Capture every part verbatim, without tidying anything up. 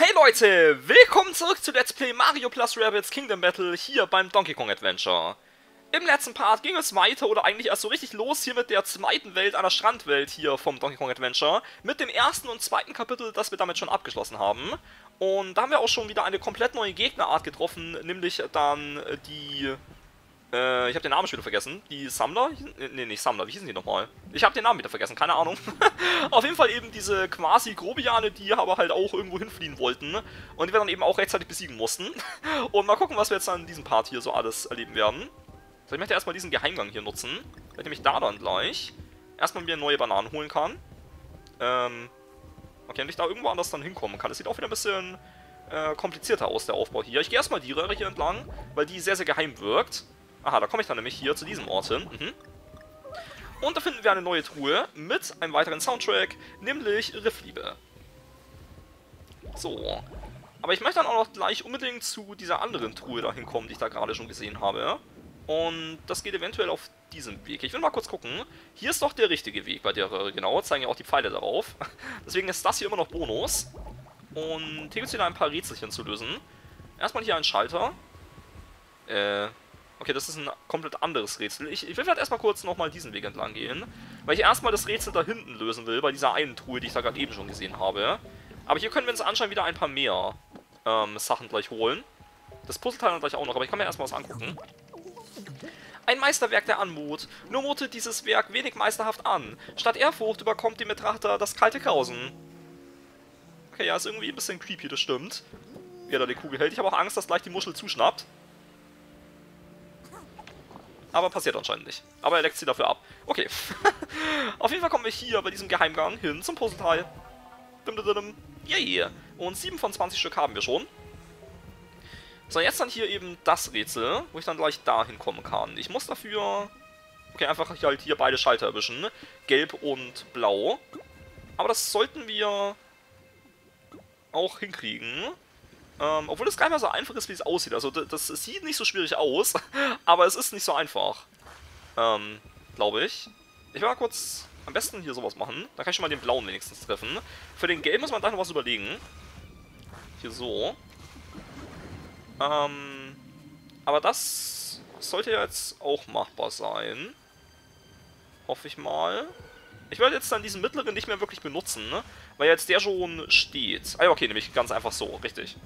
Hey Leute, willkommen zurück zu Let's Play Mario Plus Rabbids Kingdom Battle hier beim Donkey Kong Adventure. Im letzten Part ging es weiter oder eigentlich erst so richtig los hier mit der zweiten Welt einer Strandwelt hier vom Donkey Kong Adventure. Mit dem ersten und zweiten Kapitel, das wir damit schon abgeschlossen haben. Und da haben wir auch schon wieder eine komplett neue Gegnerart getroffen, nämlich dann die... Äh, ich habe den Namen schon wieder vergessen. Die Sammler? Ne, nicht Sammler. Wie hießen die nochmal? Ich habe den Namen wieder vergessen. Keine Ahnung. Auf jeden Fall eben diese quasi Grobiane, die aber halt auch irgendwo hinfliehen wollten. Und die wir dann eben auch rechtzeitig besiegen mussten. Und mal gucken, was wir jetzt dann in diesem Part hier so alles erleben werden. So, ich möchte erstmal diesen Geheimgang hier nutzen. Weil ich nämlich da dann gleich erstmal mir neue Bananen holen kann. Ähm. Okay, wenn ich da irgendwo anders dann hinkommen kann. Das sieht auch wieder ein bisschen äh, komplizierter aus, der Aufbau hier. Ich gehe erstmal die Röhre hier entlang, weil die sehr, sehr geheim wirkt. Aha, da komme ich dann nämlich hier zu diesem Ort hin. Mhm. Und da finden wir eine neue Truhe mit einem weiteren Soundtrack, nämlich Riffliebe. So. Aber ich möchte dann auch noch gleich unbedingt zu dieser anderen Truhe dahin kommen, die ich da gerade schon gesehen habe. Und das geht eventuell auf diesem Weg. Ich will mal kurz gucken. Hier ist doch der richtige Weg bei der Röhre, genau. Zeigen ja auch die Pfeile darauf. Deswegen ist das hier immer noch Bonus. Und hier gibt es wieder ein paar Rätselchen zu lösen. Erstmal hier einen Schalter. Äh... Okay, das ist ein komplett anderes Rätsel. Ich, ich will vielleicht erstmal kurz nochmal diesen Weg entlang gehen, weil ich erstmal das Rätsel da hinten lösen will, bei dieser einen Truhe, die ich da gerade eben schon gesehen habe. Aber hier können wir uns anscheinend wieder ein paar mehr ähm, Sachen gleich holen. Das Puzzleteil dann gleich auch noch, aber ich kann mir erstmal was angucken. Ein Meisterwerk der Anmut. Nur mutet dieses Werk wenig meisterhaft an. Statt Ehrfurcht überkommt dem Betrachter das kalte Grausen. Okay, ja, ist irgendwie ein bisschen creepy, das stimmt. Wer da die Kugel hält. Ich habe auch Angst, dass gleich die Muschel zuschnappt. Aber passiert anscheinend nicht. Aber er leckt sie dafür ab. Okay. Auf jeden Fall kommen wir hier bei diesem Geheimgang hin zum Puzzleteil. Yeah. Und sieben von zwanzig Stück haben wir schon. So, jetzt dann hier eben das Rätsel, wo ich dann gleich da hinkommen kann. Ich muss dafür... Okay, einfach halt hier beide Schalter erwischen. Gelb und blau. Aber das sollten wir auch hinkriegen. Ähm, obwohl das gar nicht mal so einfach ist, wie es aussieht. Also das, das sieht nicht so schwierig aus, aber es ist nicht so einfach. Ähm, glaube ich. Ich will mal kurz am besten hier sowas machen. Dann kann ich schon mal den blauen wenigstens treffen. Für den gelben muss man gleich noch was überlegen. Hier so. Ähm, aber das sollte ja jetzt auch machbar sein. Hoffe ich mal. Ich werde jetzt dann diesen mittleren nicht mehr wirklich benutzen, ne? Weil jetzt der schon steht. Ah ja, okay, nämlich ganz einfach so, richtig.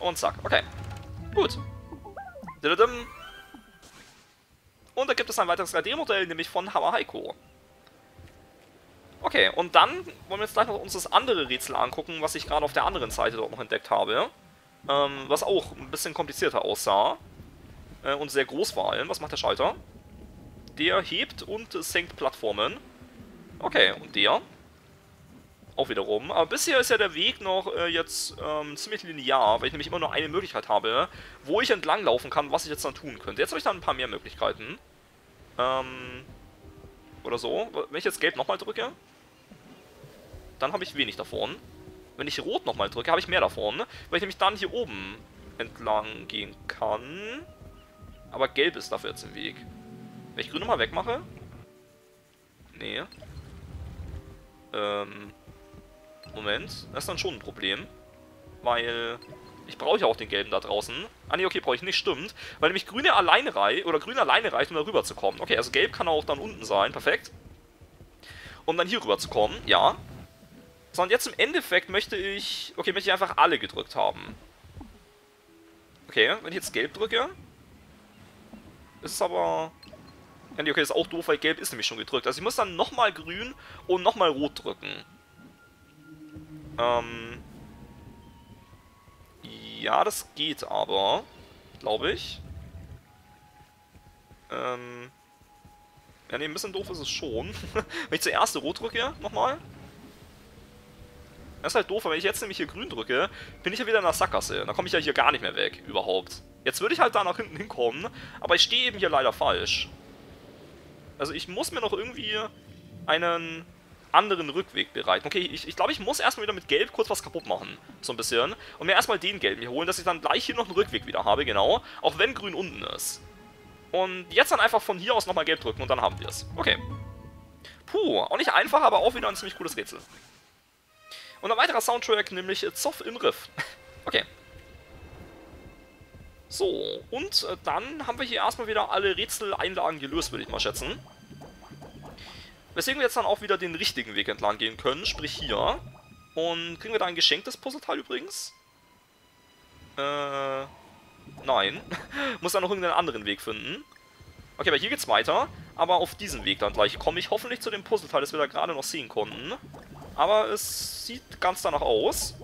Und zack, okay. Gut. Und da gibt es ein weiteres drei D-Modell, nämlich von Hawa Heiko. Okay, und dann wollen wir jetzt gleich noch uns das andere Rätsel angucken, was ich gerade auf der anderen Seite dort noch entdeckt habe. Ähm, was auch ein bisschen komplizierter aussah. Äh, und sehr groß war. Was macht der Schalter? Der hebt und senkt Plattformen. Okay, und der... auch wiederum. Aber bisher ist ja der Weg noch äh, jetzt ähm, ziemlich linear, weil ich nämlich immer nur eine Möglichkeit habe, wo ich entlang laufen kann, was ich jetzt dann tun könnte. Jetzt habe ich dann ein paar mehr Möglichkeiten. Ähm, oder so. Wenn ich jetzt gelb nochmal drücke, dann habe ich wenig davon. Wenn ich rot nochmal drücke, habe ich mehr davon, weil ich nämlich dann hier oben entlang gehen kann. Aber gelb ist dafür jetzt im Weg. Wenn ich grün nochmal wegmache? Nee. Ähm... Moment, das ist dann schon ein Problem, weil ich brauche ja auch den gelben da draußen. Ah ne, okay, brauche ich nicht, stimmt, weil nämlich grüne alleine reicht, oder grün alleine reicht, um da rüber zu kommen. Okay, also gelb kann auch dann unten sein, perfekt. Um dann hier rüber zu kommen, ja. So, und jetzt im Endeffekt möchte ich, okay, möchte ich einfach alle gedrückt haben. Okay, wenn ich jetzt gelb drücke, ist es aber... Ja ne, okay, ist auch doof, weil gelb ist nämlich schon gedrückt. Also ich muss dann nochmal grün und nochmal rot drücken. Ähm, ja, das geht aber, glaube ich. Ähm, ja, ne, ein bisschen doof ist es schon. Wenn ich zuerst rot drücke, nochmal. Das ist halt doof, weil wenn ich jetzt nämlich hier grün drücke, bin ich ja wieder in der Sackgasse. Da komme ich ja hier gar nicht mehr weg, überhaupt. Jetzt würde ich halt da nach hinten hinkommen, aber ich stehe eben hier leider falsch. Also ich muss mir noch irgendwie einen... anderen Rückweg bereiten. Okay, ich, ich glaube, ich muss erstmal wieder mit Gelb kurz was kaputt machen. So ein bisschen. Und mir erstmal den Gelben hier holen, dass ich dann gleich hier noch einen Rückweg wieder habe, genau. Auch wenn Grün unten ist. Und jetzt dann einfach von hier aus nochmal Gelb drücken und dann haben wir es. Okay. Puh, auch nicht einfach, aber auch wieder ein ziemlich cooles Rätsel. Und ein weiterer Soundtrack, nämlich Zoff im Riff. Okay. So, und dann haben wir hier erstmal wieder alle Rätsel-Einlagen gelöst, würde ich mal schätzen. Weswegen wir jetzt dann auch wieder den richtigen Weg entlang gehen können, sprich hier. Und kriegen wir da ein geschenktes Puzzleteil übrigens? Äh, nein. Muss dann noch irgendeinen anderen Weg finden. Okay, aber hier geht's weiter. Aber auf diesem Weg dann gleich komme ich hoffentlich zu dem Puzzleteil, das wir da gerade noch sehen konnten. Aber es sieht ganz danach aus.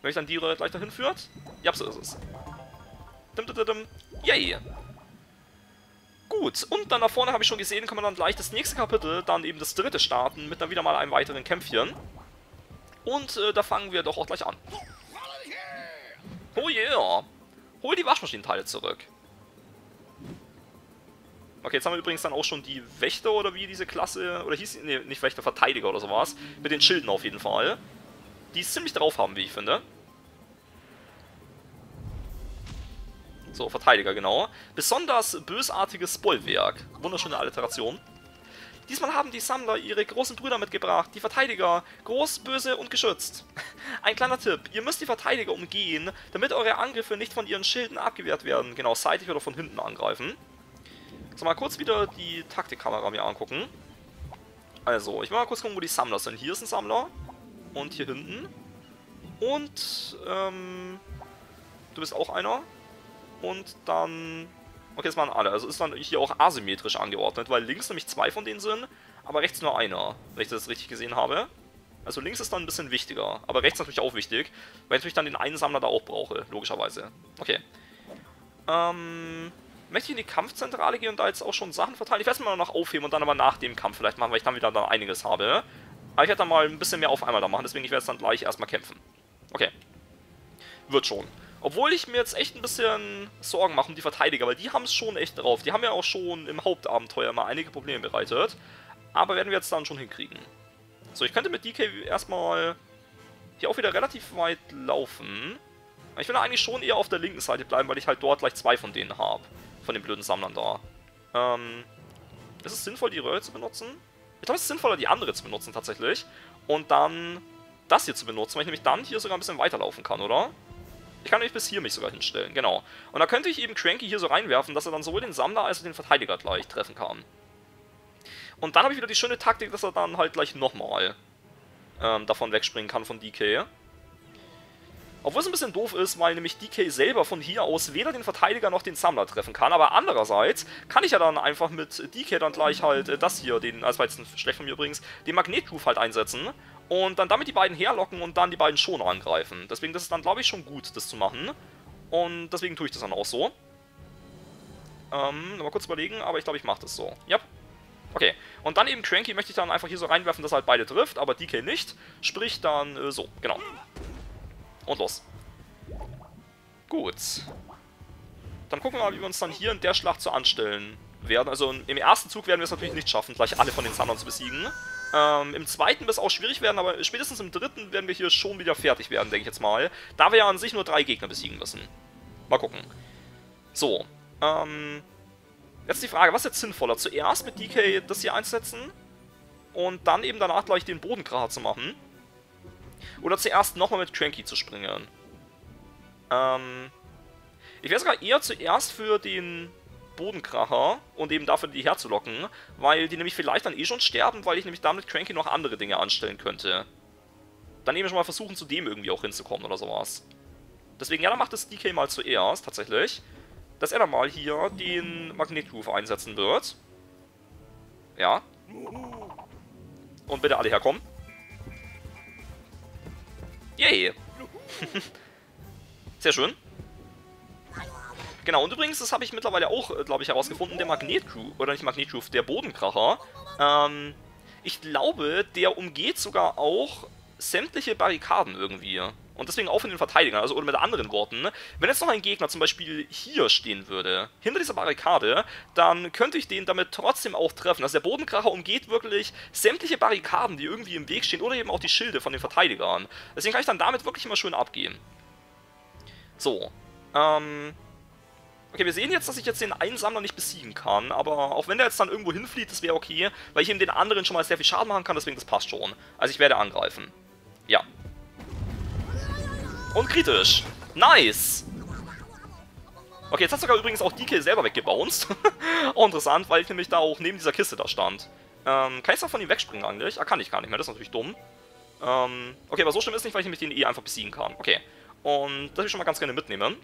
Wenn ich dann die Rolle gleich dahin führt. Ja, so ist es. Dim, dim, dim, dim. Yay! Gut, und dann da vorne habe ich schon gesehen, kann man dann gleich das nächste Kapitel, dann eben das dritte starten, mit dann wieder mal einem weiteren Kämpfchen. Und äh, da fangen wir doch auch gleich an. Oh yeah! Hol die Waschmaschinenteile zurück. Okay, jetzt haben wir übrigens dann auch schon die Wächter oder wie diese Klasse, oder hieß, nee, nicht Wächter, Verteidiger oder sowas, mit den Schilden auf jeden Fall, die es ziemlich drauf haben, wie ich finde. So, Verteidiger, genau. Besonders bösartiges Bollwerk. Wunderschöne Alliteration. Diesmal haben die Sammler ihre großen Brüder mitgebracht, die Verteidiger, groß, böse und geschützt. Ein kleiner Tipp, ihr müsst die Verteidiger umgehen, damit eure Angriffe nicht von ihren Schilden abgewehrt werden, genau seitlich oder von hinten angreifen. So, mal kurz wieder die Taktikkamera mir angucken. Also, ich will mal kurz gucken, wo die Sammler sind. Hier ist ein Sammler und hier hinten. Und, ähm, du bist auch einer. Und dann... Okay, das waren alle. Also ist dann hier auch asymmetrisch angeordnet, weil links nämlich zwei von denen sind, aber rechts nur einer, wenn ich das richtig gesehen habe. Also links ist dann ein bisschen wichtiger, aber rechts natürlich auch wichtig, weil ich natürlich dann den einen Sammler da auch brauche, logischerweise. Okay. Ähm, möchte ich in die Kampfzentrale gehen und da jetzt auch schon Sachen verteilen? Ich werde es mal noch aufheben und dann aber nach dem Kampf vielleicht machen, weil ich dann wieder dann einiges habe. Aber ich werde dann mal ein bisschen mehr auf einmal da machen, deswegen ich werde es dann gleich erstmal kämpfen. Okay. Wird schon. Obwohl ich mir jetzt echt ein bisschen Sorgen mache um die Verteidiger, weil die haben es schon echt drauf. Die haben ja auch schon im Hauptabenteuer mal einige Probleme bereitet. Aber werden wir jetzt dann schon hinkriegen. So, ich könnte mit D K erstmal hier auch wieder relativ weit laufen. Ich will eigentlich schon eher auf der linken Seite bleiben, weil ich halt dort gleich zwei von denen habe. Von den blöden Sammlern da. Ähm, ist es sinnvoll, die Röhre zu benutzen? Ich glaube, es ist sinnvoller, die andere zu benutzen tatsächlich. Und dann das hier zu benutzen, weil ich nämlich dann hier sogar ein bisschen weiterlaufen kann, oder? Ich kann nämlich bis hier mich sogar hinstellen, genau. Und da könnte ich eben Cranky hier so reinwerfen, dass er dann sowohl den Sammler als auch den Verteidiger gleich treffen kann. Und dann habe ich wieder die schöne Taktik, dass er dann halt gleich nochmal ähm, davon wegspringen kann von D K. Obwohl es ein bisschen doof ist, weil nämlich D K selber von hier aus weder den Verteidiger noch den Sammler treffen kann. Aber andererseits kann ich ja dann einfach mit D K dann gleich halt äh, das hier, den, das war jetzt schlecht von mir übrigens, den Magnet-Groove halt einsetzen. Und dann damit die beiden herlocken und dann die beiden schon angreifen. Deswegen, das ist dann, glaube ich, schon gut, das zu machen. Und deswegen tue ich das dann auch so. Ähm, nochmal kurz überlegen, aber ich glaube, ich mache das so. Ja. Yep. Okay. Und dann eben Cranky möchte ich dann einfach hier so reinwerfen, dass er halt beide trifft, aber D K nicht. Sprich dann äh, so, genau. Und los. Gut. Dann gucken wir mal, wie wir uns dann hier in der Schlacht so anstellen werden. Also im ersten Zug werden wir es natürlich nicht schaffen, gleich alle von den Sammlern zu besiegen. Ähm, im zweiten wird es auch schwierig werden, aber spätestens im dritten werden wir hier schon wieder fertig werden, denke ich jetzt mal. Da wir ja an sich nur drei Gegner besiegen müssen. Mal gucken. So, ähm, jetzt die Frage, was ist jetzt sinnvoller? Zuerst mit D K das hier einsetzen und dann eben danach gleich den Bodenkracher zu machen. Oder zuerst nochmal mit Cranky zu springen. Ähm, ich wäre sogar eher zuerst für den... Bodenkracher und eben dafür die herzulocken, weil die nämlich vielleicht dann eh schon sterben, weil ich nämlich damit Cranky noch andere Dinge anstellen könnte. Dann eben schon mal versuchen, zu dem irgendwie auch hinzukommen oder sowas. Deswegen, ja, dann macht das D K mal zuerst, tatsächlich, dass er dann mal hier den Magnetgroove einsetzen wird. Ja. Und bitte alle herkommen. Yay! Sehr schön. Genau, und übrigens, das habe ich mittlerweile auch, glaube ich, herausgefunden, der Magnetgroove, oder nicht Magnetgroove, der Bodenkracher, ähm, ich glaube, der umgeht sogar auch sämtliche Barrikaden irgendwie. Und deswegen auch von den Verteidigern, also oder mit anderen Worten, wenn jetzt noch ein Gegner zum Beispiel hier stehen würde, hinter dieser Barrikade, dann könnte ich den damit trotzdem auch treffen. Also der Bodenkracher umgeht wirklich sämtliche Barrikaden, die irgendwie im Weg stehen, oder eben auch die Schilde von den Verteidigern. Deswegen kann ich dann damit wirklich immer schön abgehen. So, ähm... Okay, wir sehen jetzt, dass ich jetzt den einen Sammler nicht besiegen kann, aber auch wenn der jetzt dann irgendwo hinflieht, das wäre okay, weil ich eben den anderen schon mal sehr viel Schaden machen kann, deswegen das passt schon. Also ich werde angreifen. Ja. Und kritisch. Nice. Okay, jetzt hat sogar übrigens auch D K selber weggebounced. Auch interessant, weil ich nämlich da auch neben dieser Kiste da stand. Ähm, kann ich da von ihm wegspringen eigentlich? Ah, kann ich gar nicht mehr, das ist natürlich dumm. Ähm, okay, aber so schlimm ist nicht, weil ich nämlich den eh einfach besiegen kann. Okay. Und das will ich schon mal ganz gerne mitnehmen.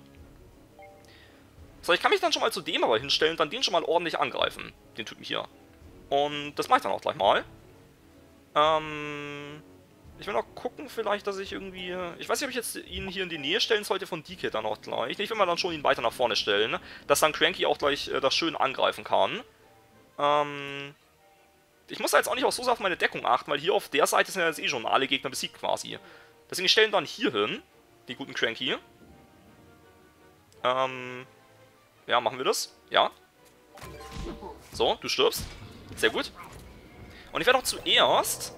So, ich kann mich dann schon mal zu dem aber hinstellen und dann den schon mal ordentlich angreifen. Den Typen hier. Und das mache ich dann auch gleich mal. Ähm... Ich will noch gucken vielleicht, dass ich irgendwie... Ich weiß nicht, ob ich jetzt ihn hier in die Nähe stellen sollte von D K dann auch gleich. Ich will mal dann schon ihn weiter nach vorne stellen, dass dann Cranky auch gleich äh, das schön angreifen kann. Ähm... Ich muss da jetzt auch nicht auch so sehr auf meine Deckung achten, weil hier auf der Seite sind ja jetzt eh schon alle Gegner besiegt quasi. Deswegen stellen wir dann hier hin, den guten Cranky. Ähm... Ja, machen wir das. Ja. So, du stirbst. Sehr gut. Und ich werde auch zuerst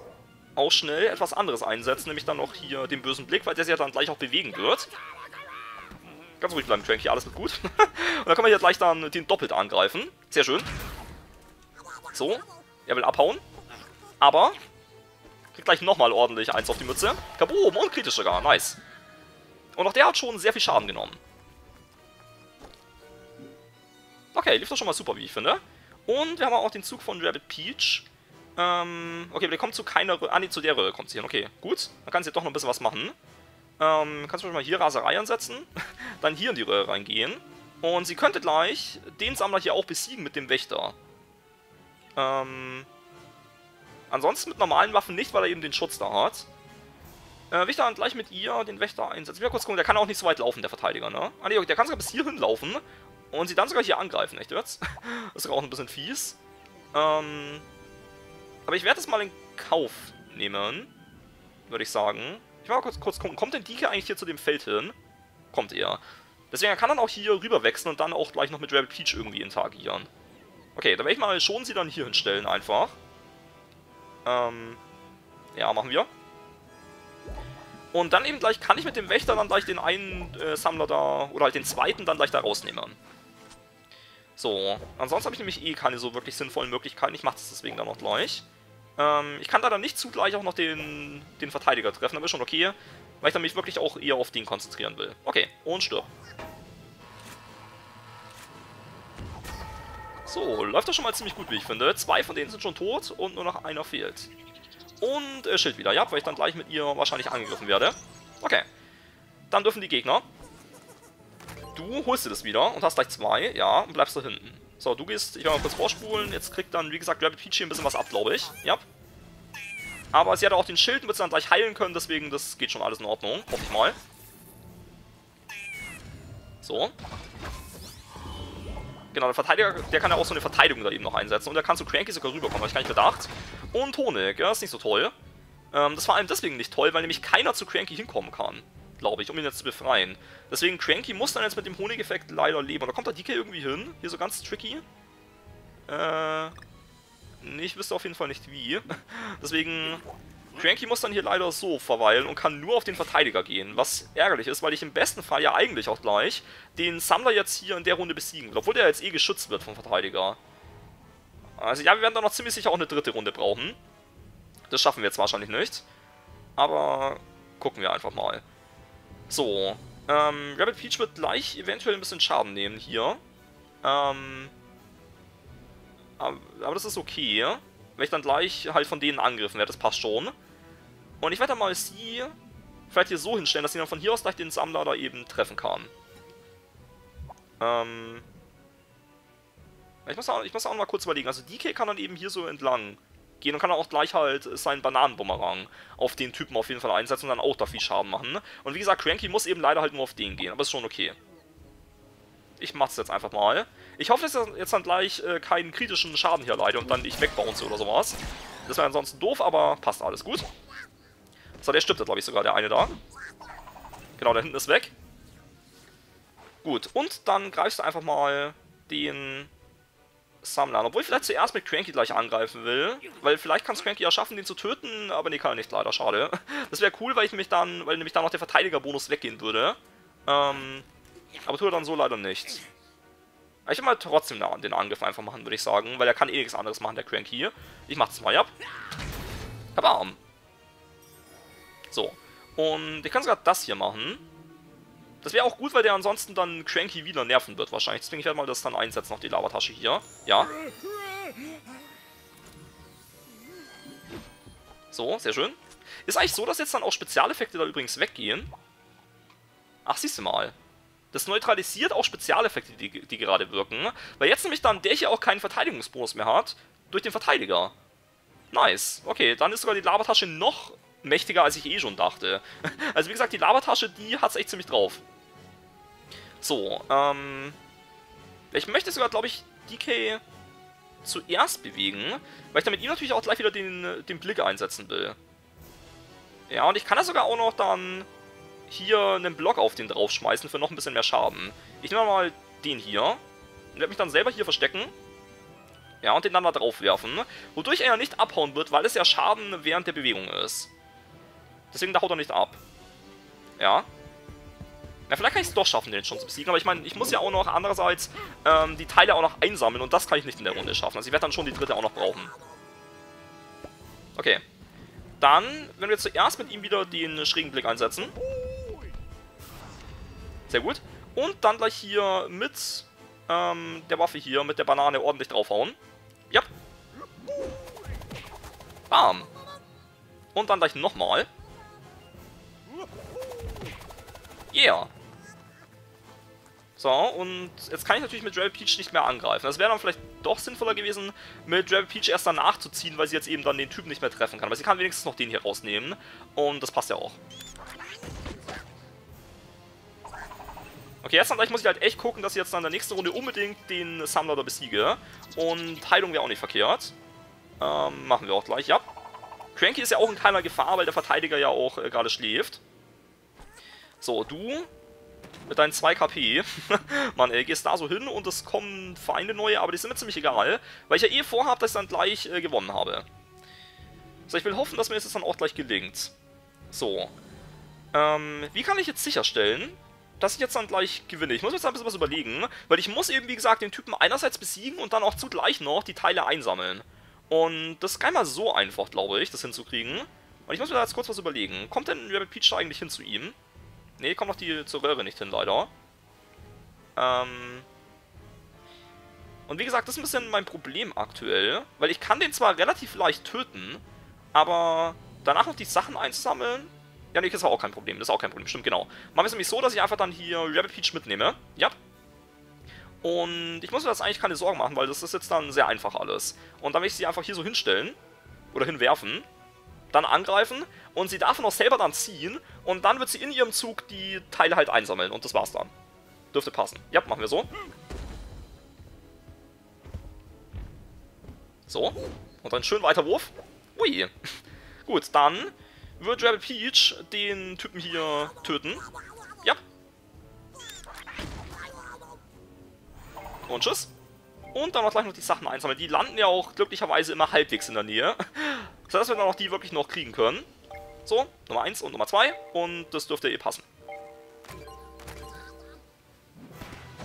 auch schnell etwas anderes einsetzen, nämlich dann noch hier den bösen Blick, weil der sich ja dann gleich auch bewegen wird. Ganz ruhig bleiben, Cranky, alles wird gut. Und dann können wir hier gleich dann den doppelt angreifen. Sehr schön. So, er will abhauen. Aber kriegt gleich nochmal ordentlich eins auf die Mütze. Kaboom, und kritisch sogar, nice. Und auch der hat schon sehr viel Schaden genommen. Okay, lief doch schon mal super, wie ich finde. Und wir haben auch den Zug von Rabbit Peach. Ähm, okay, der kommt zu keiner Röhre. Ah, ne, zu der Röhre kommt sie hin. Okay, gut. Dann kann sie doch noch ein bisschen was machen. Ähm, kannst du mal hier Raserei ansetzen. Dann hier in die Röhre reingehen. Und sie könnte gleich den Sammler hier auch besiegen mit dem Wächter. Ähm, ansonsten mit normalen Waffen nicht, weil er eben den Schutz da hat. Äh, Wächter dann gleich mit ihr den Wächter einsetzen. Wir kurz gucken, der kann auch nicht so weit laufen, der Verteidiger, ne? Ah, ne, der kann sogar bis hier hinlaufen. Und sie dann sogar hier angreifen, echt jetzt? Das ist sogar auch ein bisschen fies. Ähm, aber ich werde das mal in Kauf nehmen, würde ich sagen. Ich will mal kurz, kurz gucken, kommt denn D K eigentlich hier zu dem Feld hin? Kommt er. Deswegen, er kann dann auch hier rüber wechseln und dann auch gleich noch mit Rabbit Peach irgendwie interagieren. Okay, dann werde ich mal schon sie dann hier hinstellen einfach. Ähm, ja, machen wir. Und dann eben gleich kann ich mit dem Wächter dann gleich den einen äh, Sammler da, oder halt den zweiten dann gleich da rausnehmen. So, ansonsten habe ich nämlich eh keine so wirklich sinnvollen Möglichkeiten. Ich mache das deswegen dann noch gleich. Ähm, ich kann da dann nicht zugleich auch noch den, den Verteidiger treffen, aber ist schon okay, weil ich dann mich wirklich auch eher auf den konzentrieren will. Okay, und stirb. So, läuft das schon mal ziemlich gut, wie ich finde. Zwei von denen sind schon tot und nur noch einer fehlt. Und äh, Schild wieder, ja, weil ich dann gleich mit ihr wahrscheinlich angegriffen werde. Okay, dann dürfen die Gegner. Du holst dir das wieder und hast gleich zwei, ja, und bleibst da hinten. So, du gehst, ich werde mal kurz vorspulen, jetzt kriegt dann, wie gesagt, Rabbit Peach hier ein bisschen was ab, glaube ich. Ja. Aber sie hat auch den Schild und wird sie dann gleich heilen können, deswegen, das geht schon alles in Ordnung, hoffe ich mal. So. Genau, der Verteidiger, der kann ja auch so eine Verteidigung da eben noch einsetzen. Und da kannst du Cranky sogar rüberkommen, habe ich gar nicht gedacht. Und Honig, ja, ist nicht so toll. Ähm, das ist vor allem deswegen nicht toll, weil nämlich keiner zu Cranky hinkommen kann, glaube ich, um ihn jetzt zu befreien. Deswegen, Cranky muss dann jetzt mit dem Honigeffekt leider leben. Und da kommt der D K irgendwie hin, hier so ganz tricky. Äh, nee, ich wüsste auf jeden Fall nicht wie. Deswegen, Cranky muss dann hier leider so verweilen und kann nur auf den Verteidiger gehen, was ärgerlich ist, weil ich im besten Fall ja eigentlich auch gleich den Sammler jetzt hier in der Runde besiegen will, obwohl der jetzt eh geschützt wird vom Verteidiger. Also ja, wir werden da noch ziemlich sicher auch eine dritte Runde brauchen. Das schaffen wir jetzt wahrscheinlich nicht, aber gucken wir einfach mal. So, ähm, Rabbit Peach wird gleich eventuell ein bisschen Schaden nehmen hier. Ähm, aber, aber das ist okay, wenn ich dann gleich halt von denen angegriffen werde, das passt schon. Und ich werde dann mal sie vielleicht hier so hinstellen, dass sie dann von hier aus gleich den Sammler da eben treffen kann. Ähm. Ich muss, auch, ich muss auch mal kurz überlegen. Also D K kann dann eben hier so entlang gehen und kann dann auch gleich halt seinen Bananenbumerang auf den Typen auf jeden Fall einsetzen und dann auch da viel Schaden machen. Und wie gesagt, Cranky muss eben leider halt nur auf den gehen, aber ist schon okay. Ich mach's jetzt einfach mal. Ich hoffe, dass ich jetzt dann gleich äh, keinen kritischen Schaden hier erleide und dann nicht wegbounce oder sowas. Das wäre ansonsten doof, aber passt alles gut. So, der stirbt, glaube ich, sogar, der eine da. Genau, der hinten ist weg. Gut, und dann greifst du einfach mal den Sammler an. Obwohl ich vielleicht zuerst mit Cranky gleich angreifen will, weil vielleicht kann es Cranky ja schaffen, den zu töten, aber nee, kann er nicht, leider, schade. Das wäre cool, weil ich nämlich dann, weil nämlich dann noch der Verteidigerbonus weggehen würde. Ähm, aber tue er dann so leider nicht. Ich will mal trotzdem den Angriff einfach machen, würde ich sagen, weil er kann eh nichts anderes machen, der Cranky. Ich mach das mal, ja. Kabam. So. Und ich kann sogar das hier machen. Das wäre auch gut, weil der ansonsten dann Cranky wieder nerven wird wahrscheinlich. Deswegen werde ich mal das dann einsetzen auf die Lavatasche hier. Ja. So, sehr schön. Ist eigentlich so, dass jetzt dann auch Spezialeffekte da übrigens weggehen. Ach, siehst du mal. Das neutralisiert auch Spezialeffekte, die, die gerade wirken. Weil jetzt nämlich dann der hier auch keinen Verteidigungsbonus mehr hat. Durch den Verteidiger. Nice. Okay, dann ist sogar die Lavatasche noch mächtiger, als ich eh schon dachte. Also wie gesagt, die Lavatasche, die hat es echt ziemlich drauf. So, ähm... ich möchte sogar, glaube ich, D K zuerst bewegen, weil ich damit ihm natürlich auch gleich wieder den, den Blick einsetzen will. Ja, und ich kann da sogar auch noch dann hier einen Block auf den draufschmeißen für noch ein bisschen mehr Schaden. Ich nehme mal den hier und werde mich dann selber hier verstecken. Ja, und den dann da drauf werfen, wodurch er ja nicht abhauen wird, weil es ja Schaden während der Bewegung ist. Deswegen, da haut er nicht ab. Ja. Ja, vielleicht kann ich es doch schaffen, den schon zu besiegen, aber ich meine, ich muss ja auch noch andererseits ähm, die Teile auch noch einsammeln und das kann ich nicht in der Runde schaffen. Also ich werde dann schon die dritte auch noch brauchen. Okay. Dann werden wir zuerst mit ihm wieder den schrägen Blick einsetzen. Sehr gut. Und dann gleich hier mit ähm, der Waffe hier, mit der Banane ordentlich draufhauen. Ja. Bam. Und dann gleich nochmal. Yeah. So, und jetzt kann ich natürlich mit Rabbid Peach nicht mehr angreifen. Das wäre dann vielleicht doch sinnvoller gewesen, mit Rabbid Peach erst danach zu ziehen, weil sie jetzt eben dann den Typen nicht mehr treffen kann. Aber sie kann wenigstens noch den hier rausnehmen. Und das passt ja auch. Okay, jetzt dann gleich muss ich halt echt gucken, dass ich jetzt dann in der nächsten Runde unbedingt den Sammler da besiege. Und Heilung wäre auch nicht verkehrt. Ähm, machen wir auch gleich, ja. Cranky ist ja auch in keiner Gefahr, weil der Verteidiger ja auch äh, gerade schläft. So, du mit deinen zwei K P. Mann, ey, gehst da so hin und es kommen Feinde neue, aber die sind mir ziemlich egal, weil ich ja eh vorhabe, dass ich dann gleich äh, gewonnen habe. So, ich will hoffen, dass mir das dann auch gleich gelingt. So. Ähm, wie kann ich jetzt sicherstellen, dass ich jetzt dann gleich gewinne? Ich muss mir jetzt ein bisschen was überlegen, weil ich muss eben, wie gesagt, den Typen einerseits besiegen und dann auch zugleich noch die Teile einsammeln. Und das ist gar nicht mal so einfach, glaube ich, das hinzukriegen. Und ich muss mir da jetzt kurz was überlegen. Kommt denn Rabbid Peach da eigentlich hin zu ihm? Ne, kommt noch die zur Röhre nicht hin, leider. Ähm. Und wie gesagt, das ist ein bisschen mein Problem aktuell. Weil ich kann den zwar relativ leicht töten, aber danach noch die Sachen einzusammeln... Ja, ne, das war auch kein Problem. Das ist auch kein Problem, stimmt, genau. Machen wir es nämlich so, dass ich einfach dann hier Rabbid Peach mitnehme. Ja. Und ich muss mir das eigentlich keine Sorgen machen, weil das ist jetzt dann sehr einfach alles. Und dann will ich sie einfach hier so hinstellen. Oder hinwerfen. Dann angreifen und sie davon auch selber dann ziehen und dann wird sie in ihrem Zug die Teile halt einsammeln und das war's dann. Dürfte passen. Ja, machen wir so. So. Und dann schön weiter Wurf. Ui. Gut, dann wird Rabbid Peach den Typen hier töten. Ja. Und tschüss. Und dann auch gleich noch die Sachen einsammeln. Die landen ja auch glücklicherweise immer halbwegs in der Nähe. So, dass wir dann auch die wirklich noch kriegen können. So, Nummer eins und Nummer zwei. Und das dürfte eh passen.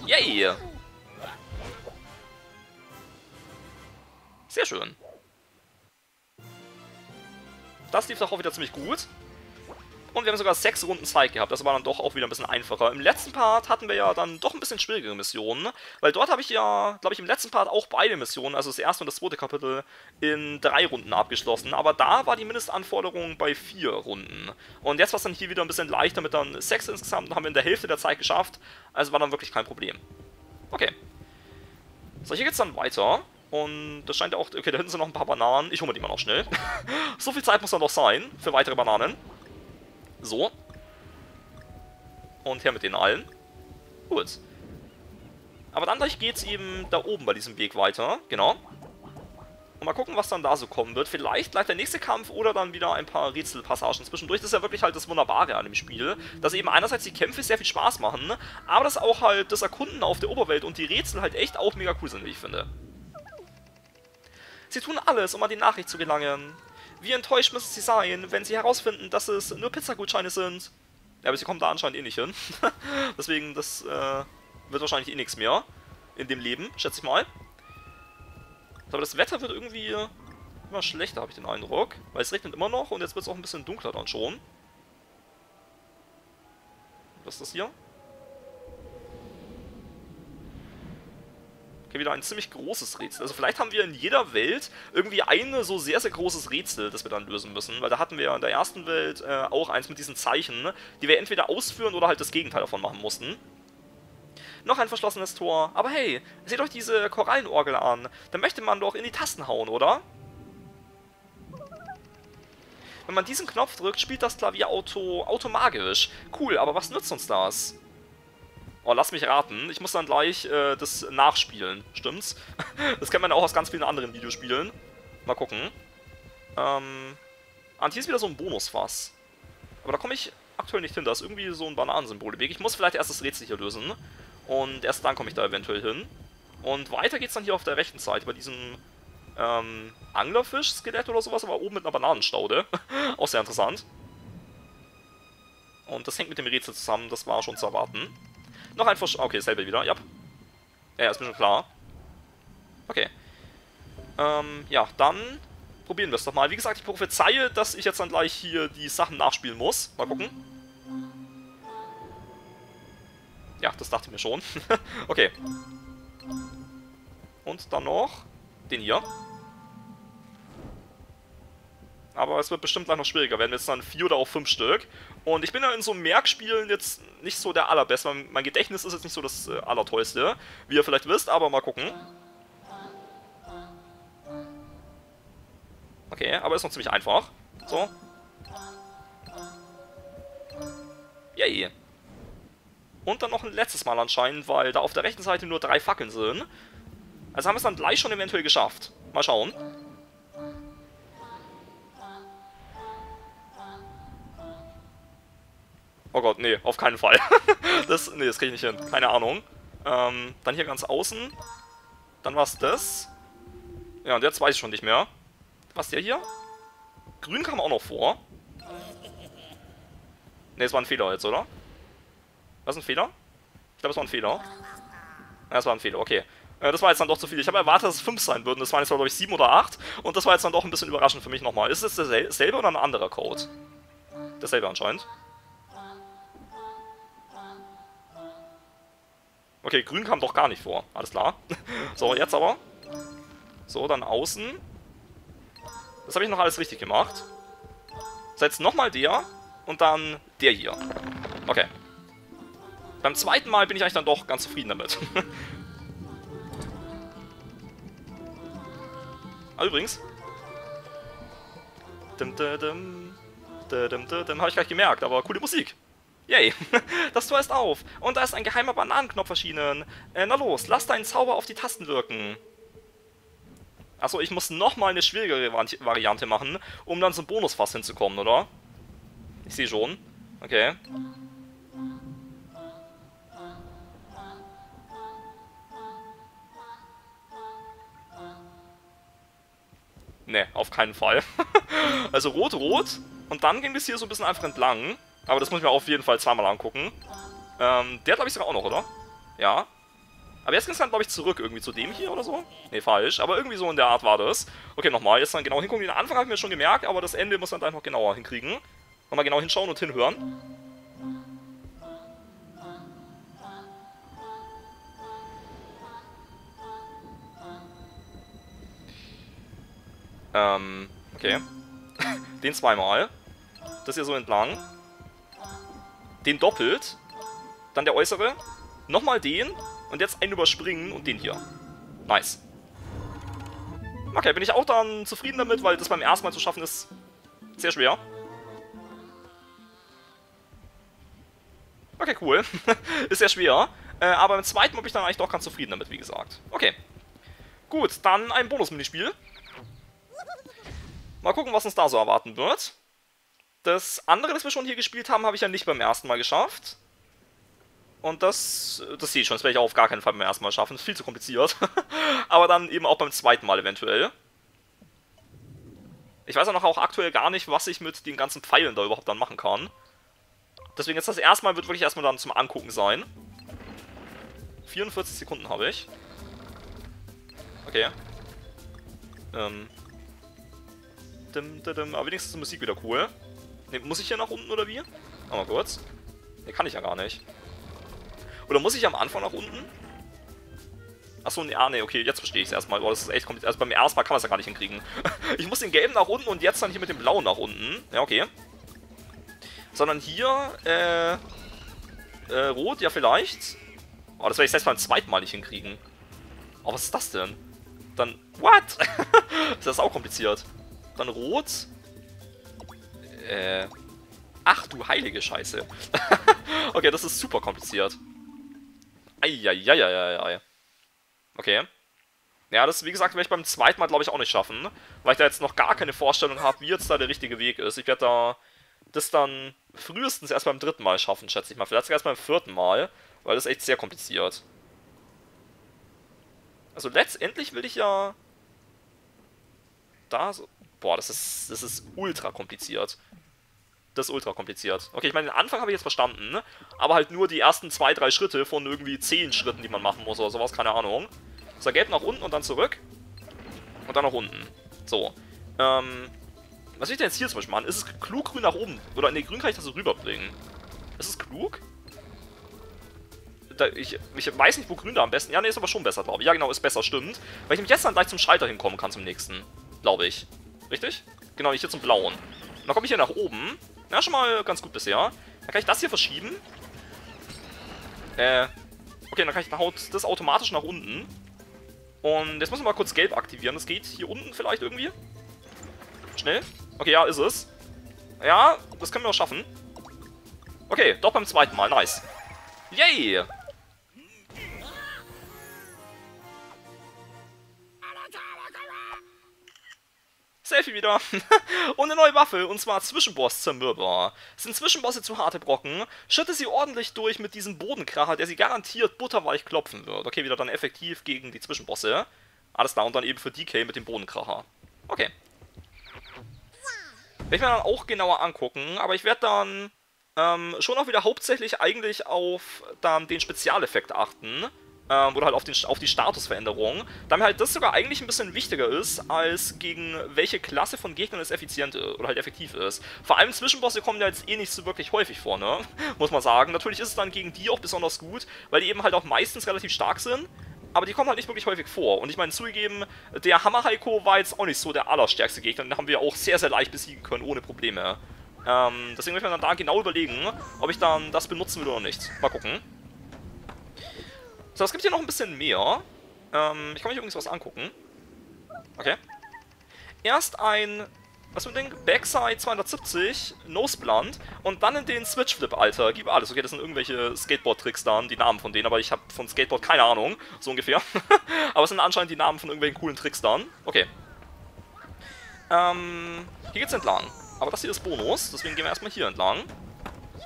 Yay! Sehr schön. Das lief doch auch wieder ziemlich gut. Und wir haben sogar sechs Runden Zeit gehabt. Das war dann doch auch wieder ein bisschen einfacher. Im letzten Part hatten wir ja dann doch ein bisschen schwierigere Missionen. Weil dort habe ich ja, glaube ich, im letzten Part auch beide Missionen, also das erste und das zweite Kapitel, in drei Runden abgeschlossen. Aber da war die Mindestanforderung bei vier Runden. Und jetzt war es dann hier wieder ein bisschen leichter mit dann sechs insgesamt. Haben wir in der Hälfte der Zeit geschafft. Also war dann wirklich kein Problem. Okay. So, hier geht's dann weiter. Und das scheint ja auch... Okay, da hinten sind noch ein paar Bananen. Ich hole mir die mal noch schnell. So viel Zeit muss dann noch sein für weitere Bananen. So. Und her mit den allen. Gut. Aber dann gleich geht's eben da oben bei diesem Weg weiter. Genau. Und mal gucken, was dann da so kommen wird. Vielleicht gleich der nächste Kampf oder dann wieder ein paar Rätselpassagen zwischendurch. Das ist ja wirklich halt das Wunderbare an dem Spiel. Dass eben einerseits die Kämpfe sehr viel Spaß machen, aber dass auch halt das Erkunden auf der Oberwelt und die Rätsel halt echt auch mega cool sind, wie ich finde. Sie tun alles, um an die Nachricht zu gelangen. Wie enttäuscht müssen sie sein, wenn sie herausfinden, dass es nur Pizzagutscheine sind. Ja, aber sie kommen da anscheinend eh nicht hin. Deswegen, das äh, wird wahrscheinlich eh nichts mehr in dem Leben, schätze ich mal. Aber das Wetter wird irgendwie immer schlechter, habe ich den Eindruck. Weil es regnet immer noch und jetzt wird es auch ein bisschen dunkler dann schon. Was ist das hier? Okay, wieder ein ziemlich großes Rätsel. Also vielleicht haben wir in jeder Welt irgendwie eine so sehr, sehr großes Rätsel, das wir dann lösen müssen. Weil da hatten wir ja in der ersten Welt äh, auch eins mit diesen Zeichen, die wir entweder ausführen oder halt das Gegenteil davon machen mussten. Noch ein verschlossenes Tor. Aber hey, seht euch diese Korallenorgel an. Da möchte man doch in die Tasten hauen, oder? Wenn man diesen Knopf drückt, spielt das Klavier auto, automagisch. Cool, aber was nützt uns das? Oh, lass mich raten. Ich muss dann gleich äh, das nachspielen. Stimmt's? Das kennt man ja auch aus ganz vielen anderen Videospielen. Mal gucken. Ähm... Ah, und hier ist wieder so ein Bonusfass. Aber da komme ich aktuell nicht hin. Da ist irgendwie so ein Bananensymbolweg. Ich muss vielleicht erst das Rätsel hier lösen. Und erst dann komme ich da eventuell hin. Und weiter geht's dann hier auf der rechten Seite bei diesem ähm, Anglerfisch-Skelett oder sowas, aber oben mit einer Bananenstaude. Auch sehr interessant. Und das hängt mit dem Rätsel zusammen, das war schon zu erwarten. Noch ein Versch... Okay, selber wieder, yep. Ja, ja, ist mir schon klar. Okay. Ähm, ja, dann probieren wir es doch mal. Wie gesagt, ich prophezeie, dass ich jetzt dann gleich hier die Sachen nachspielen muss. Mal gucken. Ja, das dachte ich mir schon. Okay. Und dann noch den hier. Aber es wird bestimmt gleich noch schwieriger. Werden jetzt dann vier oder auch fünf Stück. Und ich bin ja in so Merkspielen jetzt nicht so der allerbeste. Mein, mein Gedächtnis ist jetzt nicht so das äh, allertollste, wie ihr vielleicht wisst, aber mal gucken. Okay, aber ist noch ziemlich einfach. So. Yay. Und dann noch ein letztes Mal anscheinend, weil da auf der rechten Seite nur drei Fackeln sind. Also haben wir es dann gleich schon eventuell geschafft. Mal schauen. Oh Gott, nee, auf keinen Fall. Das, nee, das kriege ich nicht hin. Keine Ahnung. Ähm, dann hier ganz außen. Dann war es das. Ja, und jetzt weiß ich schon nicht mehr. Was der hier? Grün kam auch noch vor. Nee, es war ein Fehler jetzt, oder? War es ein Fehler? Ich glaube, es war ein Fehler. Ja, es war ein Fehler, okay. Äh, das war jetzt dann doch zu viel. Ich habe erwartet, dass es fünf sein würden. Das waren jetzt, glaube ich, sieben oder acht. Und das war jetzt dann doch ein bisschen überraschend für mich nochmal. Ist es dasselbe oder ein anderer Code? Dasselbe anscheinend. Okay, grün kam doch gar nicht vor. Alles klar. So, jetzt aber. So, dann außen. Das habe ich noch alles richtig gemacht. So, jetzt nochmal der. Und dann der hier. Okay. Beim zweiten Mal bin ich eigentlich dann doch ganz zufrieden damit. Ah, übrigens. Dim, dim, dim, dim, dim, dim, habe ich gleich gemerkt, aber coole Musik. Yay, das Tor ist auf und da ist ein geheimer Bananenknopf erschienen. Äh, na los, lass deinen Zauber auf die Tasten wirken. Achso, ich muss nochmal eine schwierigere Variante machen, um dann zum Bonusfass hinzukommen, oder? Ich sehe schon. Okay. Ne, auf keinen Fall. Also rot, rot und dann ging es hier so ein bisschen einfach entlang. Aber das muss ich mir auf jeden Fall zweimal angucken. Ähm, der glaube ich sogar auch noch, oder? Ja. Aber jetzt ging es dann, glaube ich, zurück irgendwie zu dem hier oder so. Ne, falsch. Aber irgendwie so in der Art war das. Okay, nochmal. Jetzt dann genau hingucken. Den Anfang habe ich mir schon gemerkt, aber das Ende muss man dann noch genauer hinkriegen. Nochmal genau hinschauen und hinhören. Ähm, okay. Den zweimal. Das hier so entlang. Den doppelt, dann der äußere, nochmal den und jetzt einen überspringen und den hier. Nice. Okay, bin ich auch dann zufrieden damit, weil das beim ersten Mal zu schaffen ist sehr schwer. Okay, cool. Ist sehr schwer, äh, aber beim zweiten Mal bin ich dann eigentlich doch ganz zufrieden damit, wie gesagt. Okay, gut, dann ein Bonus-Minispiel. Mal gucken, was uns da so erwarten wird. Das andere, das wir schon hier gespielt haben, habe ich ja nicht beim ersten Mal geschafft. Und das, das sehe ich schon, das werde ich auch auf gar keinen Fall beim ersten Mal schaffen. Das ist viel zu kompliziert. Aber dann eben auch beim zweiten Mal eventuell. Ich weiß auch noch auch aktuell gar nicht, was ich mit den ganzen Pfeilen da überhaupt dann machen kann. Deswegen jetzt das erste Mal wird wirklich erstmal dann zum Angucken sein. vierundvierzig Sekunden habe ich. Okay. Ähm. Dim, dim, dim. Aber wenigstens ist die Musik wieder cool. Ne, muss ich hier nach unten oder wie? Oh, mal kurz. Ne, kann ich ja gar nicht. Oder muss ich am Anfang nach unten? Achso, ne, ah, nee, okay, jetzt verstehe ich es erstmal. Boah, das ist echt kompliziert. Also beim ersten Mal kann man es ja gar nicht hinkriegen. Ich muss den gelben nach unten und jetzt dann hier mit dem blauen nach unten. Ja, okay. Sondern hier, äh, äh, rot, ja vielleicht. Oh, das werde ich selbst beim zweiten Mal nicht hinkriegen. Oh, was ist das denn? Dann, what? Das ist auch kompliziert. Dann rot. Äh, ach du heilige Scheiße. Okay, das ist super kompliziert. Eieieiei. Okay. Ja, das, wie gesagt, werde ich beim zweiten Mal, glaube ich, auch nicht schaffen. Weil ich da jetzt noch gar keine Vorstellung habe, wie jetzt da der richtige Weg ist. Ich werde da das dann frühestens erst beim dritten Mal schaffen, schätze ich mal. Vielleicht sogar erst beim vierten Mal, weil das ist echt sehr kompliziert. Also letztendlich will ich ja... Da so... Boah, das ist, das ist ultra kompliziert. Das ist ultra kompliziert. Okay, ich meine, den Anfang habe ich jetzt verstanden, aber halt nur die ersten zwei, drei Schritte von irgendwie zehn Schritten, die man machen muss oder sowas, keine Ahnung. So, gelb nach unten und dann zurück. Und dann nach unten. So. Ähm, was will ich denn jetzt hier zum Beispiel machen? Ist es klug, grün nach oben? Oder, ne, grün kann ich das so rüberbringen. Ist es klug? Da, ich, ich weiß nicht, wo grün da am besten... Ja, ne, ist aber schon besser, glaube ich. Ja, genau, ist besser, stimmt. Weil ich mich jetzt dann gleich zum Schalter hinkommen kann, zum nächsten. Glaube ich. Richtig? Genau, ich hier zum blauen. Und dann komme ich hier nach oben. Ja, schon mal ganz gut bisher. Dann kann ich das hier verschieben. Äh, okay, dann kann ich das automatisch nach unten. Und jetzt müssen wir mal kurz gelb aktivieren. Das geht hier unten vielleicht irgendwie. Schnell. Okay, ja, ist es. Ja, das können wir auch schaffen. Okay, doch beim zweiten Mal. Nice. Yay! Selfie wieder. Und eine neue Waffe, und zwar Zwischenboss Zermürber. Sind Zwischenbosse zu harte Brocken, schütte sie ordentlich durch mit diesem Bodenkracher, der sie garantiert butterweich klopfen wird. Okay, wieder dann effektiv gegen die Zwischenbosse. Alles da und dann eben für D K mit dem Bodenkracher. Okay. Werde ich mir dann auch genauer angucken, aber ich werde dann ähm, schon auch wieder hauptsächlich eigentlich auf dann den Spezialeffekt achten. Ähm, oder halt auf, den, auf die Statusveränderung, da mir halt das sogar eigentlich ein bisschen wichtiger ist, als gegen welche Klasse von Gegnern es effizient oder halt effektiv ist. Vor allem Zwischenbosse kommen ja jetzt eh nicht so wirklich häufig vor, ne? Muss man sagen. Natürlich ist es dann gegen die auch besonders gut, weil die eben halt auch meistens relativ stark sind, aber die kommen halt nicht wirklich häufig vor. Und ich meine, zugegeben, der Hawa Heiko war jetzt auch nicht so der allerstärkste Gegner, den haben wir auch sehr, sehr leicht besiegen können, ohne Probleme. Ähm, deswegen werde ich mir dann da genau überlegen, ob ich dann das benutzen will oder nicht. Mal gucken. So, es gibt hier noch ein bisschen mehr. Ähm, ich kann mich übrigens was angucken. Okay. Erst ein, was für ein Ding? Backside zweihundertsiebzig, Noseblunt und dann in den Switchflip, Alter. Gib alles. Okay, das sind irgendwelche Skateboard-Tricks dann, die Namen von denen, aber ich habe von Skateboard keine Ahnung, so ungefähr. Aber es sind anscheinend die Namen von irgendwelchen coolen Tricks dann. Okay. Ähm, hier geht's entlang. Aber das hier ist Bonus, deswegen gehen wir erstmal hier entlang.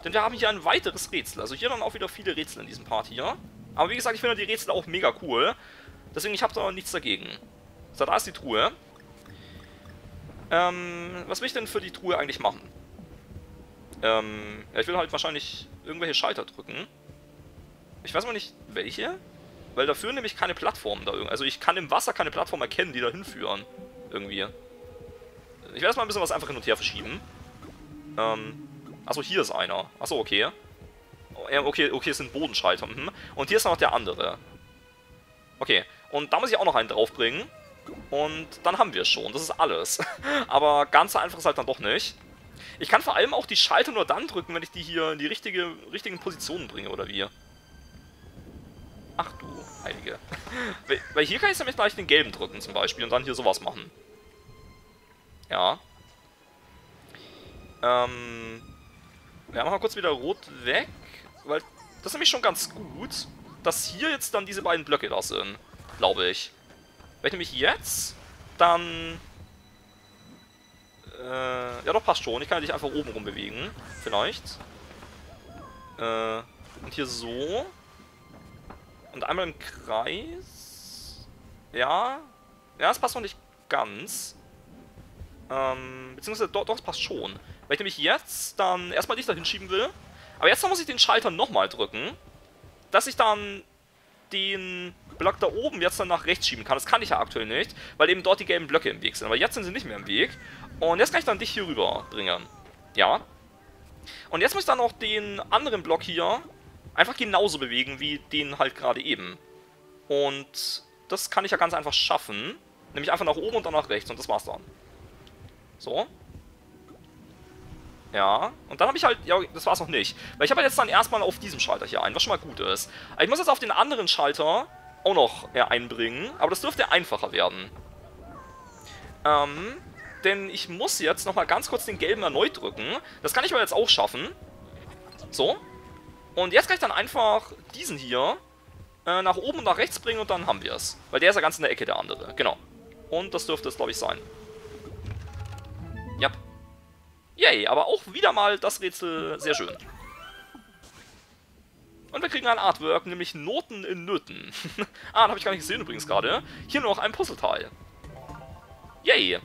Denn wir haben hier ein weiteres Rätsel. Also hier dann auch wieder viele Rätsel in diesem Part hier. Aber wie gesagt, ich finde die Rätsel auch mega cool. Deswegen, ich habe da nichts dagegen. So, da ist die Truhe. Ähm, was will ich denn für die Truhe eigentlich machen? Ähm, ja, ich will halt wahrscheinlich irgendwelche Schalter drücken. Ich weiß mal nicht, welche. Weil dafür nämlich keine Plattformen da irgendwie. Also ich kann im Wasser keine Plattform erkennen, die da hinführen. Irgendwie. Ich werde erstmal ein bisschen was einfach hin und her verschieben. Ähm, achso, hier ist einer. Achso, okay. Okay, okay, es sind Bodenschalter. Mhm. Und hier ist noch der andere. Okay, und da muss ich auch noch einen draufbringen. Und dann haben wir es schon. Das ist alles. Aber ganz so einfach ist halt dann doch nicht. Ich kann vor allem auch die Schalter nur dann drücken, wenn ich die hier in die richtige, richtigen Positionen bringe, oder wie? Ach du Heilige. Weil hier kann ich nämlich gleich den gelben drücken zum Beispiel und dann hier sowas machen. Ja. Ähm. Ja, machen wir kurz wieder rot weg. Weil das ist nämlich schon ganz gut, dass hier jetzt dann diese beiden Blöcke da sind, glaube ich. Wenn ich nämlich jetzt, dann... Äh, ja doch, passt schon. Ich kann ja dich einfach oben rum bewegen, vielleicht. Äh, und hier so. Und einmal im Kreis. Ja. Ja, das passt noch nicht ganz. Ähm, beziehungsweise doch, doch, das passt schon. Wenn ich nämlich jetzt dann erstmal dich da hinschieben will. Aber jetzt muss ich den Schalter nochmal drücken, dass ich dann den Block da oben jetzt dann nach rechts schieben kann. Das kann ich ja aktuell nicht, weil eben dort die gelben Blöcke im Weg sind. Aber jetzt sind sie nicht mehr im Weg. Und jetzt kann ich dann dich hier rüber bringen. Ja. Und jetzt muss ich dann auch den anderen Block hier einfach genauso bewegen wie den halt gerade eben. Und das kann ich ja ganz einfach schaffen. Nämlich einfach nach oben und dann nach rechts und das war's dann. So. Ja, und dann habe ich halt, ja, das war's noch nicht. Weil ich habe halt jetzt dann erstmal auf diesem Schalter hier einen, was schon mal gut ist. Ich muss jetzt auf den anderen Schalter auch noch ja, einbringen, aber das dürfte einfacher werden. Ähm, denn ich muss jetzt nochmal ganz kurz den gelben erneut drücken. Das kann ich aber jetzt auch schaffen. So. Und jetzt kann ich dann einfach diesen hier äh, nach oben und nach rechts bringen und dann haben wir es. Weil der ist ja ganz in der Ecke, der andere. Genau. Und das dürfte es, glaube ich, sein. Ja. Yep. Yay, aber auch wieder mal das Rätsel sehr schön. Und wir kriegen ein Artwork, nämlich Noten in Nöten. Ah, das habe ich gar nicht gesehen übrigens gerade. Hier noch ein Puzzleteil. Yay.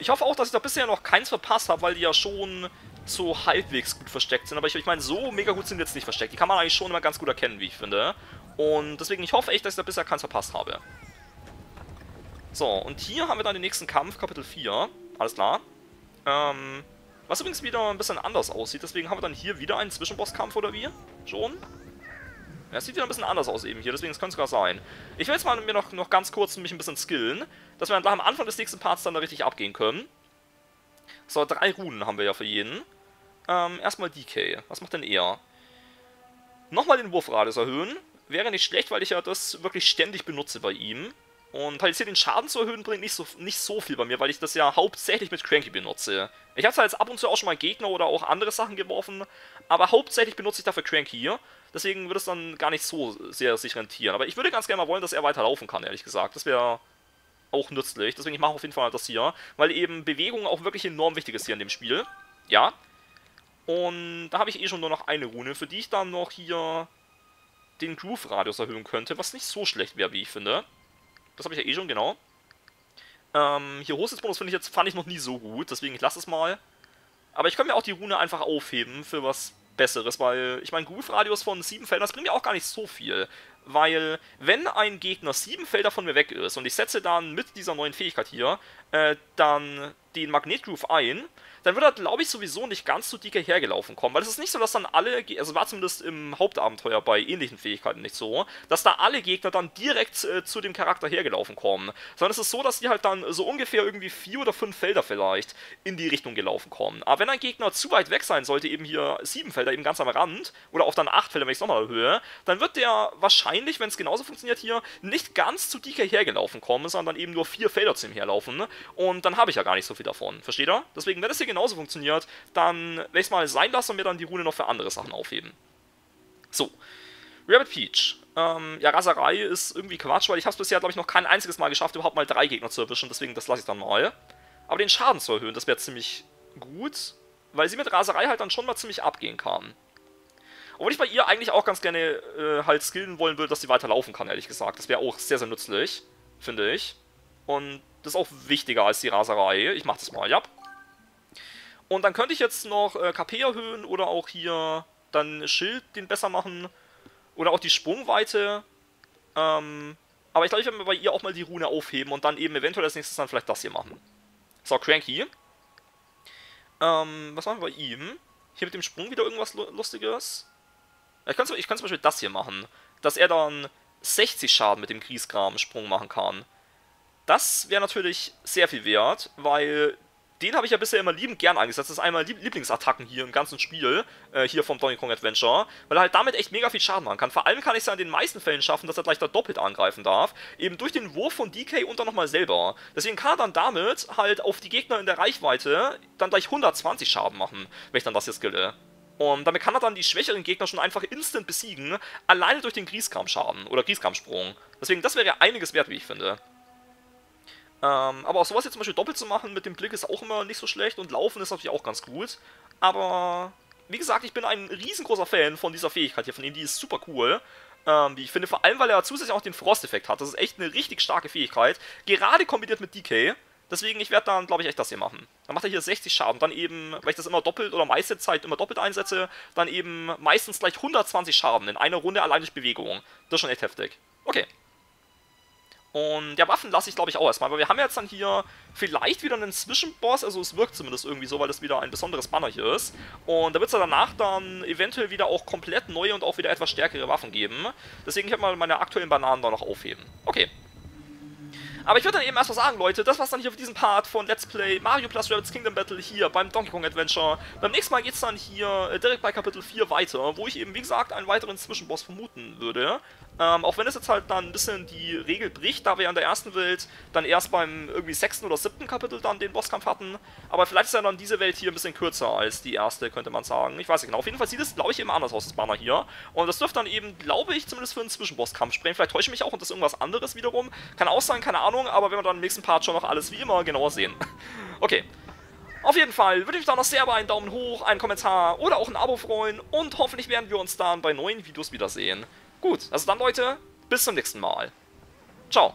Ich hoffe auch, dass ich da bisher noch keins verpasst habe, weil die ja schon so halbwegs gut versteckt sind. Aber ich, ich meine, so mega gut sind die jetzt nicht versteckt. Die kann man eigentlich schon immer ganz gut erkennen, wie ich finde. Und deswegen, ich hoffe echt, dass ich da bisher keins verpasst habe. So, und hier haben wir dann den nächsten Kampf, Kapitel vier. Alles klar. Ähm, was übrigens wieder ein bisschen anders aussieht, deswegen haben wir dann hier wieder einen Zwischenbosskampf oder wie? Schon? Ja, es sieht wieder ein bisschen anders aus eben hier, deswegen kann es sogar sein. Ich will jetzt mal mir noch, noch ganz kurz mich ein bisschen skillen, dass wir dann gleich am Anfang des nächsten Parts dann da richtig abgehen können. So, drei Runen haben wir ja für jeden. Ähm, erstmal D K. Was macht denn er? Nochmal den Wurfradius erhöhen. Wäre nicht schlecht, weil ich ja das wirklich ständig benutze bei ihm. Und halt jetzt hier den Schaden zu erhöhen, bringt nicht so, nicht so viel bei mir, weil ich das ja hauptsächlich mit Cranky benutze. Ich habe zwar jetzt ab und zu auch schon mal Gegner oder auch andere Sachen geworfen, aber hauptsächlich benutze ich dafür Cranky hier. Deswegen würde es dann gar nicht so sehr sich rentieren. Aber ich würde ganz gerne mal wollen, dass er weiter laufen kann, ehrlich gesagt. Das wäre auch nützlich. Deswegen ich mache auf jeden Fall das hier, weil eben Bewegung auch wirklich enorm wichtig ist hier in dem Spiel. Ja. Und da habe ich eh schon nur noch eine Rune, für die ich dann noch hier den Groove-Radius erhöhen könnte, was nicht so schlecht wäre, wie ich finde. Das habe ich ja eh schon, genau. Ähm, hier Hostelsbonus finde ich jetzt, fand ich noch nie so gut, deswegen ich lasse es mal. Aber ich könnte mir auch die Rune einfach aufheben für was Besseres, weil ich meine, Groove-Radius von sieben Feldern, das bringt mir auch gar nicht so viel. Weil, wenn ein Gegner sieben Felder von mir weg ist und ich setze dann mit dieser neuen Fähigkeit hier, äh, dann den Magnetgroove ein, dann wird er, glaube ich, sowieso nicht ganz so dick hergelaufen kommen. Weil es ist nicht so, dass dann alle, also war zumindest im Hauptabenteuer bei ähnlichen Fähigkeiten nicht so, dass da alle Gegner dann direkt äh, zu dem Charakter hergelaufen kommen. Sondern es ist so, dass die halt dann so ungefähr irgendwie vier oder fünf Felder vielleicht in die Richtung gelaufen kommen. Aber wenn ein Gegner zu weit weg sein sollte, eben hier sieben Felder eben ganz am Rand, oder auch dann acht Felder, wenn ich es nochmal erhöhe, dann wird der wahrscheinlich, wenn es genauso funktioniert hier, nicht ganz zu dick hergelaufen kommen, sondern dann eben nur vier Felder zu ihm herlaufen. Und dann habe ich ja gar nicht so viel davon. Versteht ihr? Deswegen, wenn das hier genauso funktioniert, dann werde ich es mal sein lassen und mir dann die Rune noch für andere Sachen aufheben. So. Rabbit Peach. Ähm, ja, Raserei ist irgendwie Quatsch, weil ich habe es bisher, glaube ich, noch kein einziges Mal geschafft, überhaupt mal drei Gegner zu erwischen. Deswegen, das lasse ich dann mal. Aber den Schaden zu erhöhen, das wäre ziemlich gut, weil sie mit Raserei halt dann schon mal ziemlich abgehen kann. Obwohl ich bei ihr eigentlich auch ganz gerne äh, halt skillen wollen würde, dass sie weiter laufen kann, ehrlich gesagt. Das wäre auch sehr, sehr nützlich, finde ich. Und das ist auch wichtiger als die Raserei. Ich mach das mal, ja. Und dann könnte ich jetzt noch äh, K P erhöhen oder auch hier dann Schild den besser machen. Oder auch die Sprungweite. Ähm, aber ich glaube, ich werde mir bei ihr auch mal die Rune aufheben und dann eben eventuell als nächstes dann vielleicht das hier machen. So, Cranky. Ähm, was machen wir bei ihm? Hier mit dem Sprung wieder irgendwas Lustiges? Ich kann, ich kann zum Beispiel das hier machen. Dass er dann sechzig Schaden mit dem Griesgram-Sprung machen kann. Das wäre natürlich sehr viel wert, weil den habe ich ja bisher immer liebend gern eingesetzt. Das ist einmal Lieblingsattacken hier im ganzen Spiel, äh, hier vom Donkey Kong Adventure, weil er halt damit echt mega viel Schaden machen kann. Vor allem kann ich es ja in den meisten Fällen schaffen, dass er gleich da doppelt angreifen darf, eben durch den Wurf von D K und dann nochmal selber. Deswegen kann er dann damit halt auf die Gegner in der Reichweite dann gleich hundertzwanzig Schaden machen, wenn ich dann das hier skille. Und damit kann er dann die schwächeren Gegner schon einfach instant besiegen, alleine durch den Griesgram-Schaden oder Griesgram-Sprung. Deswegen, das wäre ja einiges wert, wie ich finde. Ähm, aber auch sowas jetzt zum Beispiel doppelt zu machen mit dem Blick ist auch immer nicht so schlecht und Laufen ist natürlich auch ganz gut. Aber, wie gesagt, ich bin ein riesengroßer Fan von dieser Fähigkeit hier, von ihm, die ist super cool. Ähm, wie ich finde, vor allem, weil er zusätzlich auch den Frosteffekt hat. Das ist echt eine richtig starke Fähigkeit, gerade kombiniert mit D K. Deswegen, ich werde dann, glaube ich, echt das hier machen. Dann macht er hier sechzig Schaden, dann eben, weil ich das immer doppelt oder meiste Zeit immer doppelt einsetze, dann eben meistens gleich hundertzwanzig Schaden in einer Runde allein durch Bewegung. Das ist schon echt heftig. Okay. Und ja, Waffen lasse ich glaube ich auch erstmal, weil wir haben jetzt dann hier vielleicht wieder einen Zwischenboss, also es wirkt zumindest irgendwie so, weil das wieder ein besonderes Banner hier ist. Und da wird es ja danach dann eventuell wieder auch komplett neue und auch wieder etwas stärkere Waffen geben. Deswegen kann ich mal meine aktuellen Bananen da noch aufheben. Okay. Aber ich würde dann eben erstmal sagen, Leute, das war's dann hier für diesen Part von Let's Play Mario Plus Rabbids Kingdom Battle hier beim Donkey Kong Adventure. Beim nächsten Mal geht's dann hier äh, direkt bei Kapitel vier weiter, wo ich eben, wie gesagt, einen weiteren Zwischenboss vermuten würde. Ähm, auch wenn es jetzt halt dann ein bisschen die Regel bricht, da wir ja in der ersten Welt dann erst beim irgendwie sechsten oder siebten Kapitel dann den Bosskampf hatten. Aber vielleicht ist ja dann diese Welt hier ein bisschen kürzer als die erste, könnte man sagen. Ich weiß nicht genau. Auf jeden Fall sieht es, glaube ich, eben anders aus, das Banner hier. Und das dürfte dann eben, glaube ich, zumindest für einen Zwischenbosskampf sprechen. Vielleicht täusche ich mich auch und das ist irgendwas anderes wiederum. Kann auch sein, keine Ahnung. Aber wenn wir dann im nächsten Part schon noch alles wie immer genauer sehen. Okay. Auf jeden Fall würde ich mich da noch sehr über einen Daumen hoch, einen Kommentar oder auch ein Abo freuen. Und hoffentlich werden wir uns dann bei neuen Videos wiedersehen. Gut, also dann Leute, bis zum nächsten Mal. Ciao.